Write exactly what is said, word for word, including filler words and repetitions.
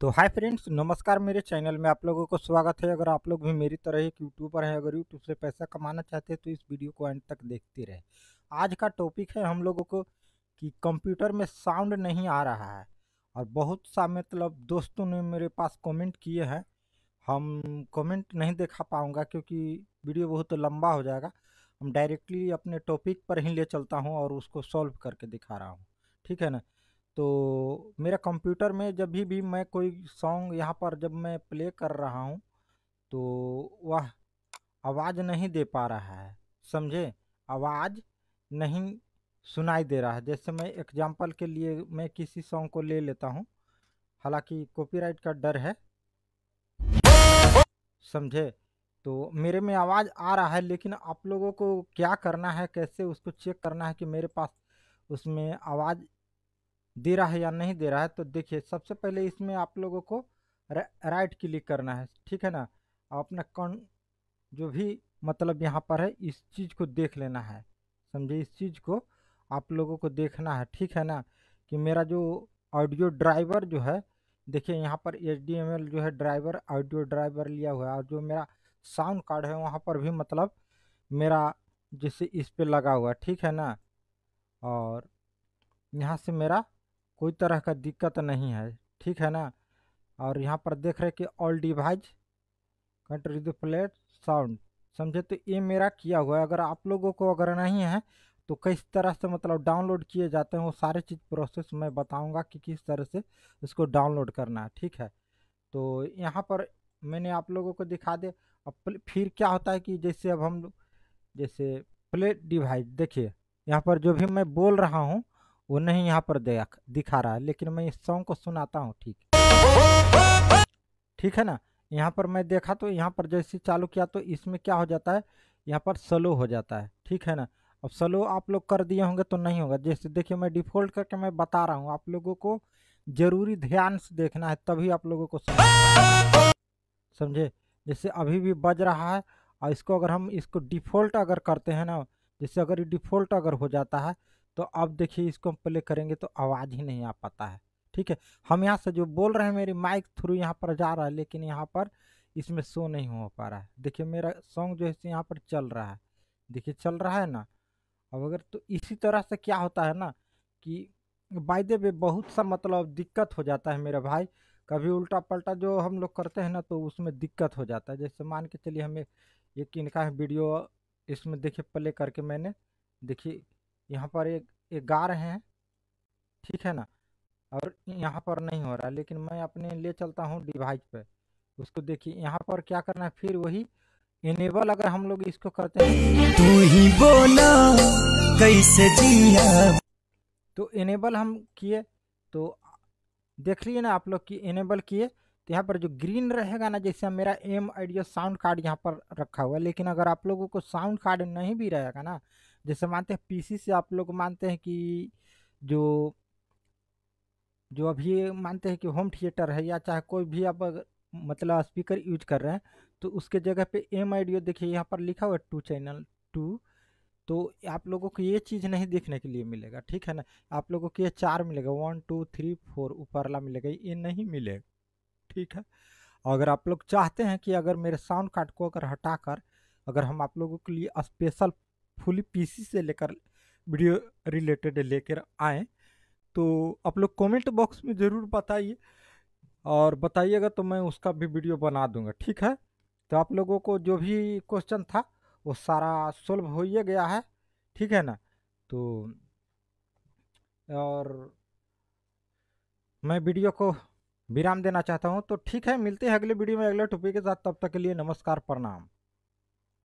तो hi friends, नमस्कार। मेरे चैनल में आप लोगों को स्वागत है। अगर आप लोग भी मेरी तरह एक यूट्यूबर हैं, अगर यूट्यूब से पैसा कमाना चाहते हैं तो इस वीडियो को एंड तक देखते रहे। आज का टॉपिक है हम लोगों को कि कंप्यूटर में साउंड नहीं आ रहा है, और बहुत सा मतलब दोस्तों ने मेरे पास कॉमेंट किए हैं। हम कॉमेंट नहीं देखा पाऊँगा क्योंकि वीडियो बहुत लंबा हो जाएगा। हम डायरेक्टली अपने टॉपिक पर ही ले चलता हूँ और उसको सॉल्व करके दिखा रहा हूँ, ठीक है ना। तो मेरा कंप्यूटर में जब भी भी मैं कोई सॉन्ग यहाँ पर जब मैं प्ले कर रहा हूँ तो वह आवाज़ नहीं दे पा रहा है, समझे, आवाज़ नहीं सुनाई दे रहा है। जैसे मैं एग्जांपल के लिए मैं किसी सॉन्ग को ले लेता हूँ, हालांकि कॉपीराइट का डर है, समझे। तो मेरे में आवाज़ आ रहा है, लेकिन आप लोगों को क्या करना है, कैसे उसको चेक करना है कि मेरे पास उसमें आवाज़ दे रहा है या नहीं दे रहा है। तो देखिए, सबसे पहले इसमें आप लोगों को राइट क्लिक करना है, ठीक है ना। अपना कौन जो भी मतलब यहाँ पर है इस चीज़ को देख लेना है, समझे। इस चीज़ को आप लोगों को देखना है, ठीक है ना, कि मेरा जो ऑडियो ड्राइवर जो है, देखिए यहाँ पर एच डी एम एल जो है ड्राइवर, ऑडियो ड्राइवर लिया हुआ है। और जो मेरा साउंड कार्ड है वहाँ पर भी मतलब मेरा जैसे इस पर लगा हुआ है, ठीक है ना। और यहाँ से मेरा कोई तरह का दिक्कत नहीं है, ठीक है ना। और यहाँ पर देख रहे कि all device control the plate sound, समझे। तो ये मेरा किया हुआ है। अगर आप लोगों को अगर नहीं है तो किस तरह से मतलब डाउनलोड किए जाते हैं वो सारे चीज़ प्रोसेस मैं बताऊंगा कि किस तरह से उसको डाउनलोड करना है, ठीक है। तो यहाँ पर मैंने आप लोगों को दिखा दे। अब फिर क्या होता है कि जैसे अब हम जैसे प्ले डिवाइस, देखिए यहाँ पर जो भी मैं बोल रहा हूँ वो नहीं यहाँ पर दिखा रहा है, लेकिन मैं इस सॉन्ग को सुनाता हूँ, ठीक ठीक है ना। यहाँ पर मैं देखा तो यहाँ पर जैसे चालू किया तो इसमें क्या हो जाता है, यहाँ पर स्लो हो जाता है, ठीक है ना। अब स्लो आप लोग कर दिए होंगे तो नहीं होगा। जैसे देखिए मैं डिफ़ॉल्ट करके मैं बता रहा हूँ, आप लोगों को जरूरी ध्यान से देखना है तभी आप लोगों को समझे। जैसे अभी भी बज रहा है और इसको अगर हम इसको डिफ़ॉल्ट अगर करते हैं ना, जैसे अगर डिफ़ॉल्ट अगर हो जाता है तो अब देखिए इसको हम प्ले करेंगे तो आवाज़ ही नहीं आ पाता है, ठीक है। हम यहाँ से जो बोल रहे हैं मेरी माइक थ्रू यहाँ पर जा रहा है, लेकिन यहाँ पर इसमें शो नहीं हो पा रहा है। देखिए मेरा सॉन्ग जो है यहाँ पर चल रहा है, देखिए चल रहा है ना। अब अगर तो इसी तरह से क्या होता है ना कि बाय द वे बहुत सा मतलब दिक्कत हो जाता है मेरा भाई। कभी उल्टा पल्टा जो हम लोग करते हैं ना तो उसमें दिक्कत हो जाता है। जैसे मान के चलिए हमें एक इनका वीडियो इसमें देखिए प्ले करके मैंने देखिए यहाँ पर एक, एक गा रहे हैं, ठीक है ना, और यहाँ पर नहीं हो रहा। लेकिन मैं अपने ले चलता हूँ डिवाइस पे, उसको देखिए यहाँ पर क्या करना है, फिर वही इनेबल अगर हम लोग इसको करते हैं तू ही बोला कैसे जिया, तो इनेबल हम किए तो देख लिए ना आप लोग कि इनेबल किए तो यहाँ पर जो ग्रीन रहेगा ना, जैसे मेरा एम ऑडियो साउंड कार्ड यहाँ पर रखा हुआ है। लेकिन अगर आप लोगों को साउंड कार्ड नहीं भी रहेगा ना, जैसे मानते हैं पीसी से आप लोग मानते हैं कि जो जो अभी मानते हैं कि होम थिएटर है या चाहे कोई भी आप मतलब स्पीकर यूज कर रहे हैं, तो उसके जगह पे एम ऑडियो देखिए यहाँ पर लिखा हुआ है टू चैनल टू, तो आप लोगों को ये चीज़ नहीं देखने के लिए मिलेगा, ठीक है ना। आप लोगों को ये चार मिलेगा, वन टू थ्री फोर ऊपरला मिलेगा, ये नहीं मिलेगा, ठीक है। अगर आप लोग चाहते हैं कि अगर मेरे साउंड कार्ड को अगर हटा कर अगर हम आप लोगों के लिए स्पेशल फुली पीसी से लेकर वीडियो रिलेटेड लेकर आए तो आप लोग कमेंट बॉक्स में ज़रूर बताइए, और बताइएगा तो मैं उसका भी वीडियो बना दूंगा, ठीक है। तो आप लोगों को जो भी क्वेश्चन था वो सारा सॉल्व हो ही गया है, ठीक है ना। तो और मैं वीडियो को विराम देना चाहता हूँ, तो ठीक है, मिलते हैं अगले वीडियो में अगले टॉपिक के साथ। तब तक के लिए नमस्कार, प्रणाम।